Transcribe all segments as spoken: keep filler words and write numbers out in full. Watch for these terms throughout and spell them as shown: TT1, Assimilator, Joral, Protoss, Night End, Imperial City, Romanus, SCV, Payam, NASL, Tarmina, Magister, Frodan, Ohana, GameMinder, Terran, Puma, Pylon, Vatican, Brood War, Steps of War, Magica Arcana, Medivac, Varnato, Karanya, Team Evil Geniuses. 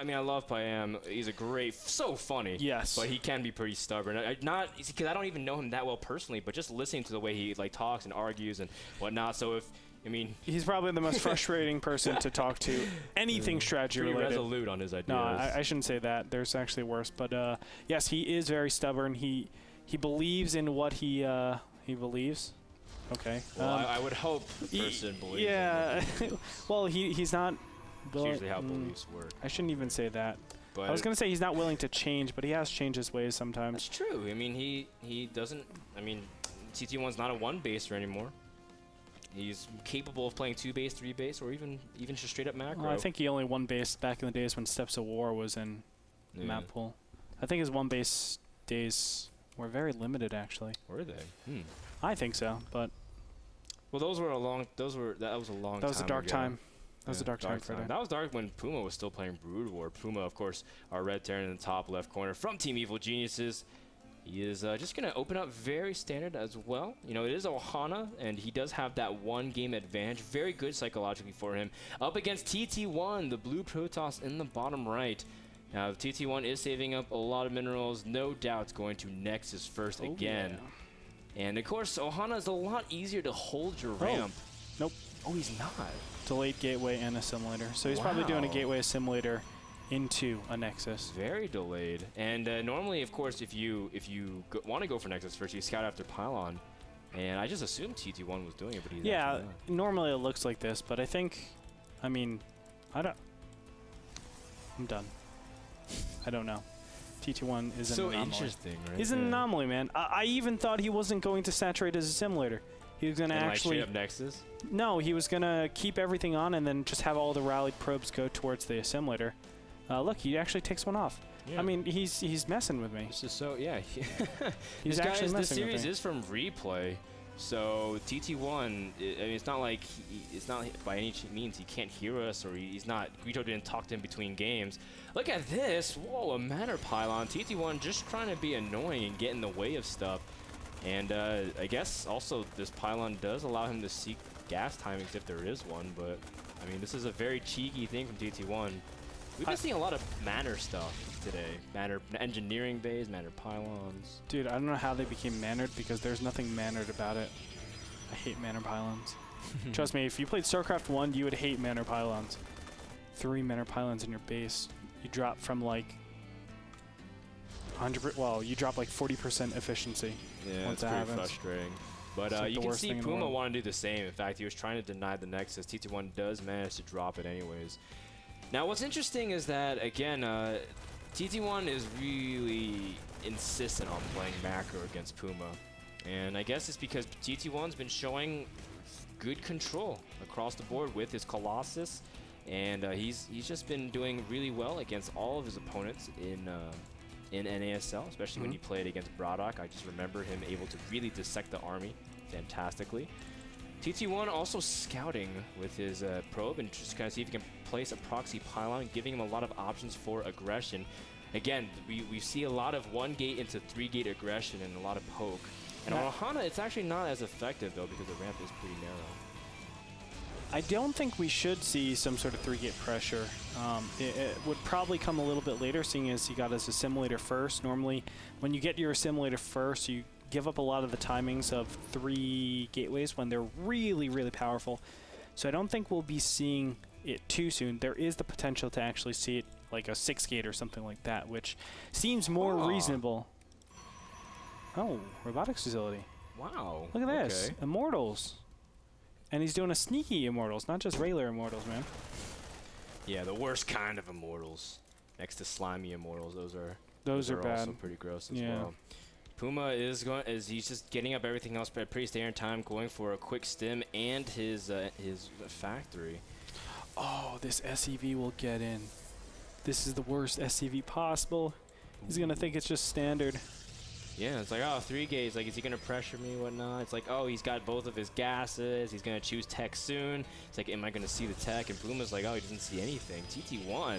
I mean, I love Payam. He's a great, so funny. Yes. But he can be pretty stubborn. I, not because I don't even know him that well personally, but just listening to the way he like talks and argues and whatnot. So if I mean, he's probably the most frustrating person to talk to. Anything strategy related. Pretty resolute on his ideas. No, I, I shouldn't say that. There's actually worse. But uh, yes, he is very stubborn. He he believes in what he uh, he believes. Okay. Well, um, I, I would hope the person he, believes. Yeah. In well, he he's not. That's usually how mm, beliefs work. I shouldn't even say that. But I was going to say he's not willing to change, but he has changed his ways sometimes. That's true. I mean, he, he doesn't... I mean, T T one's not a one-baser anymore. He's capable of playing two-base, three-base, or even even just straight-up macro. Well, I think he only one-based back in the days when Steps of War was in yeah. map pool. I think his one-base days were very limited, actually. Were they? Hmm. I think so, but... Well, those were a long... Those were... That was a long time That was time a dark ago. time. That was a dark, dark time for That was dark when Puma was still playing Brood War. Puma, of course, our red Terran in the top left corner from Team Evil Geniuses. He is uh, just going to open up very standard as well. You know, it is Ohana, and he does have that one-game advantage. Very good psychologically for him. Up against T T one, the blue Protoss in the bottom right. Now, T T one is saving up a lot of minerals. No doubt going to Nexus first oh again. Yeah. And, of course, Ohana is a lot easier to hold your oh. ramp. Nope. Oh, he's not. Delayed gateway and a simulator. So he's wow. probably doing a gateway simulator into a Nexus. Very delayed. And uh, normally, of course, if you if you want to go for Nexus first, you scout after Pylon. And I just assumed T T one was doing it, but he's yeah, not. Yeah, normally it looks like this, but I think, I mean, I don't. I'm done. I don't know. T T one is so an anomaly. So interesting, right? He's yeah. an anomaly, man. I, I even thought he wasn't going to saturate as a simulator. He was going to actually... Like straight up Nexus? No, he was going to keep everything on and then just have all the rallied probes go towards the assimilator. Uh, look, he actually takes one off. Yeah. I mean, he's he's messing with me. This is so... Yeah. he's this actually is, messing this series with me. Is from Replay, so T T one, I, I mean, it's not like... He, it's not by any means he can't hear us or he, he's not... Guido didn't talk to him between games. Look at this. Whoa, a matter pylon. T T one just trying to be annoying and get in the way of stuff. And uh, I guess also this pylon does allow him to seek gas timings if there is one, but I mean, this is a very cheeky thing from T T one. We've been seeing a lot of manor stuff today. Manor engineering bays, manor pylons. Dude, I don't know how they became manored because there's nothing manored about it. I hate manor pylons. Trust me, if you played StarCraft one, you would hate manor pylons. Three manor pylons in your base. You drop from like one hundred percent, well, you drop like forty percent efficiency. Yeah, once it's that pretty happens. Frustrating. But uh, like you can see Puma want to do the same. In fact, he was trying to deny the Nexus. T T one does manage to drop it anyways. Now, what's interesting is that, again, uh, T T one is really insistent on playing macro against Puma. And I guess it's because T T one's been showing good control across the board with his Colossus. And uh, he's, he's just been doing really well against all of his opponents in... Uh, in N A S L, especially mm-hmm. when you played against Braddock. I just remember him able to really dissect the army fantastically. T T one also scouting with his uh, probe and just kind of see if he can place a proxy pylon, giving him a lot of options for aggression. Again, we, we see a lot of one gate into three gate aggression and a lot of poke. And on Ohana, it's actually not as effective though because the ramp is pretty narrow. I don't think we should see some sort of three-gate pressure. Um, it, it would probably come a little bit later, seeing as he got his assimilator first. Normally, when you get your assimilator first, you give up a lot of the timings of three gateways when they're really, really powerful. So I don't think we'll be seeing it too soon. There is the potential to actually see it like a six-gate or something like that, which seems more Aww. reasonable. Oh, robotics facility. Wow. Look at this. Okay. Immortals. And he's doing a sneaky Immortals, not just regular Immortals, man. Yeah, the worst kind of Immortals. Next to slimy Immortals, those are those, those are, are bad. Also pretty gross as yeah. well. Puma is going is he's just getting up everything else by pretty standard time, going for a quick stim and his uh, his factory. Oh, this S C V will get in. This is the worst S C V possible. He's gonna think it's just standard. Yeah, it's like, oh, three gates. Like, is he going to pressure me, whatnot? It's like, oh, he's got both of his gases. He's going to choose tech soon. It's like, am I going to see the tech? And Puma's like, oh, he doesn't see anything. T T one.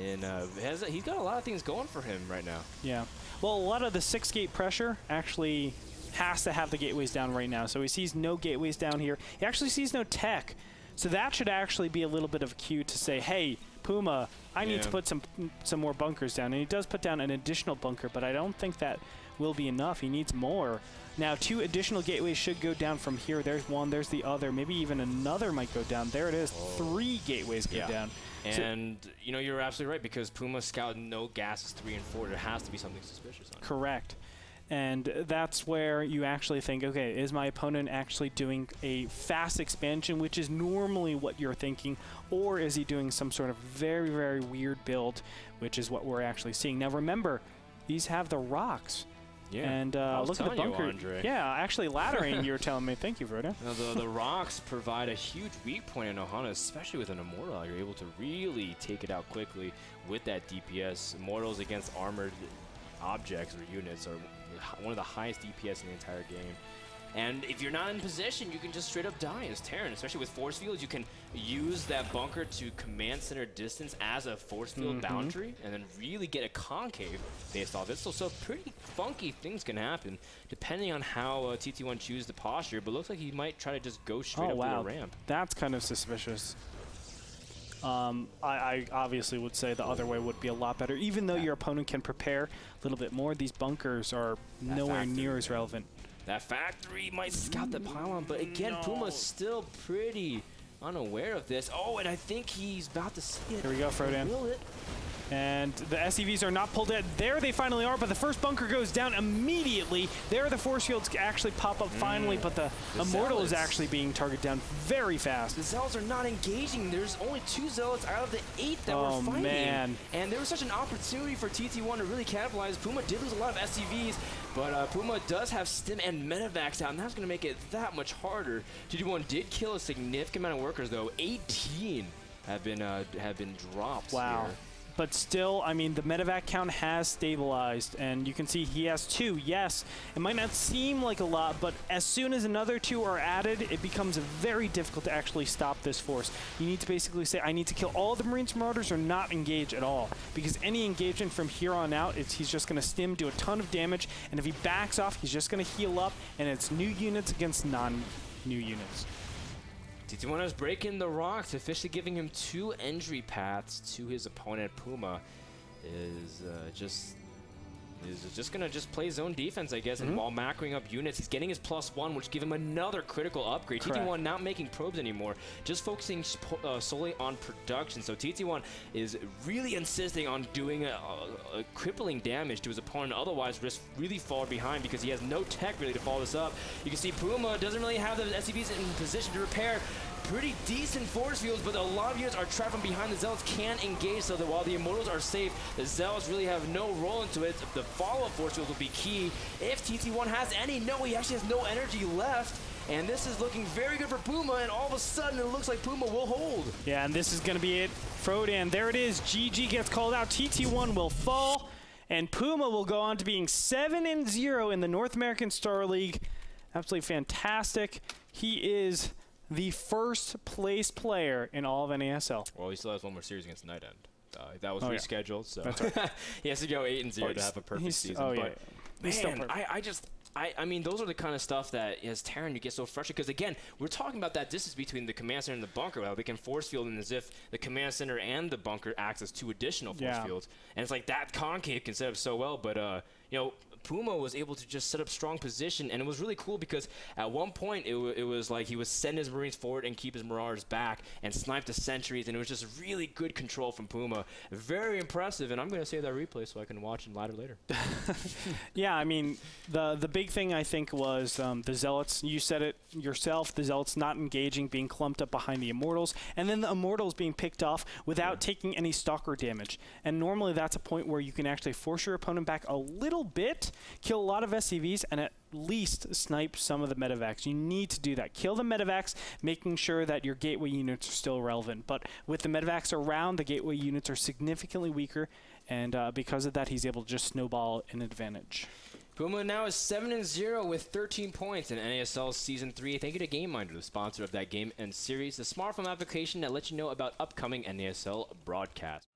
And uh, has, he's got a lot of things going for him right now. Yeah. Well, a lot of the six-gate pressure actually has to have the gateways down right now. So he sees no gateways down here. He actually sees no tech. So that should actually be a little bit of a cue to say, hey, Puma, I yeah. need to put some some more bunkers down. And he does put down an additional bunker, but I don't think that will be enough. He needs more. Now, two additional gateways should go down from here. There's one, there's the other. Maybe even another might go down. There it is. Oh. Three gateways go yeah. down. And, so you know, you're absolutely right, because Puma Scout, no gases three and four. There has to be something suspicious on Correct. It. And that's where you actually think, okay, is my opponent actually doing a fast expansion, which is normally what you're thinking, or is he doing some sort of very, very weird build, which is what we're actually seeing. Now, remember, these have the rocks. Yeah. And uh, look at the bunker. You, Andre. Yeah, actually laddering, you were telling me. Thank you, Frodan. Now, the, the rocks provide a huge weak point in Ohana, especially with an Immortal. You're able to really take it out quickly with that D P S. Immortals against armored objects or units are one of the highest D P S in the entire game. And if you're not in position, you can just straight up die as Terran, especially with force fields. You can use that bunker to command center distance as a force field mm-hmm. boundary, and then really get a concave based off it. So, so pretty funky things can happen depending on how uh, T T one chooses the posture, but looks like he might try to just go straight oh, up wow. to the ramp. That's kind of suspicious. Um, I, I obviously would say the other way would be a lot better, even though yeah. your opponent can prepare a little bit more. These bunkers are that nowhere factory, near as relevant. That factory might scout the pylon, but again, no. Puma's still pretty unaware of this. Oh, and I think he's about to see it. Here we go, Frodan. And the S C Vs are not pulled in. There they finally are, but the first bunker goes down immediately. There the force fields actually pop up mm. finally, but the, the Immortal zealots. Is actually being targeted down very fast. The Zealots are not engaging. There's only two Zealots out of the eight that oh, were fighting. Man. And there was such an opportunity for T T one to really catalyze. Puma did lose a lot of S C Vs, but uh, Puma does have Stim and Medivacs out, and that's going to make it that much harder. T T one did kill a significant amount of workers, though. eighteen have been, uh, have been dropped Wow. here. But still, I mean, the medevac count has stabilized, and you can see he has two, yes. It might not seem like a lot, but as soon as another two are added, it becomes very difficult to actually stop this force. You need to basically say, I need to kill all the Marines Marauders or not engage at all, because any engagement from here on out, it's, he's just going to stim, do a ton of damage, and if he backs off, he's just going to heal up, and it's new units against non-new units. T T one is breaking the rocks, officially giving him two entry paths to his opponent. Puma is uh, just is just gonna just play zone defense, I guess. Mm-hmm. And while macroing up units, he's getting his plus one, which give him another critical upgrade. Correct. T T one not making probes anymore, just focusing uh, solely on production. So T T one is really insisting on doing a, a, a crippling damage to his opponent. Otherwise, risks really fall behind because he has no tech really to follow this up. You can see Puma doesn't really have the S C Vs in position to repair. Pretty decent force fields, but a lot of units are trapped from behind. The Zealots can engage, so that while the Immortals are safe, the Zealots really have no role into it. The follow-up force field will be key. If T T one has any, no, he actually has no energy left. And this is looking very good for Puma, and all of a sudden it looks like Puma will hold. Yeah, and this is going to be it. Frodan, there it is. G G gets called out. T T one will fall, and Puma will go on to being seven and zero in the North American Star League. Absolutely fantastic. He is the first place player in all of N A S L. Well, he still has one more series against Night End. Uh, that was oh, rescheduled, yeah. so right. He has to go eight and zero oh, to have a perfect season. Oh, but yeah. man, I, I just, I, I mean, those are the kind of stuff that as Terran you get so frustrated because again, we're talking about that distance between the command center and the bunker. How they can force field, and as if the command center and the bunker acts as two additional force yeah. fields, and it's like that concave can set up so well, but uh, you know. Puma was able to just set up strong position, and it was really cool because at one point it, w it was like he was send his Marines forward and keep his Marauders back and snipe the sentries, and it was just really good control from Puma. Very impressive, and I'm going to save that replay so I can watch it live later. Yeah, I mean, the, the big thing I think was um, the Zealots, you said it yourself, the Zealots not engaging, being clumped up behind the Immortals, and then the Immortals being picked off without yeah. taking any Stalker damage. And normally that's a point where you can actually force your opponent back a little bit, kill a lot of S C Vs, and at least snipe some of the medevacs. You need to do that. Kill the medevacs, making sure that your gateway units are still relevant. But with the medevacs around, the gateway units are significantly weaker, and uh, because of that, he's able to just snowball an advantage. Puma now is seven and zero with thirteen points in N A S L Season three. Thank you to GameMinder, the sponsor of that game and series, the smartphone application that lets you know about upcoming N A S L broadcasts.